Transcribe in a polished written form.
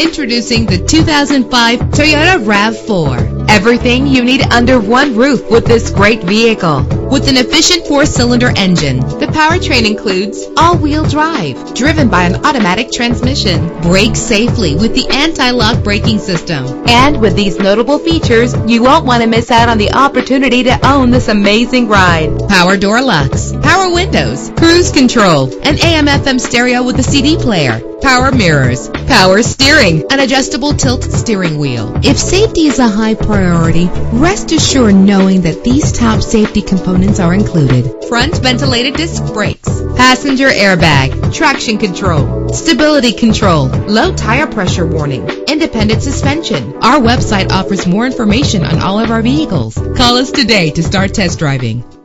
Introducing the 2005 Toyota RAV4. Everything you need under one roof with this great vehicle. With an efficient four-cylinder engine, the powertrain includes all-wheel drive, driven by an automatic transmission. Brake safely with the anti-lock braking system. And with these notable features, you won't want to miss out on the opportunity to own this amazing ride. Power door locks, power windows, cruise control, an AM/FM stereo with a CD player, power mirrors, power steering, an adjustable tilt steering wheel. If safety is a high priority, rest assured knowing that these top safety components are included. Front ventilated disc brakes, passenger airbag, traction control, stability control, low tire pressure warning, independent suspension. Our website offers more information on all of our vehicles. Call us today to start test driving.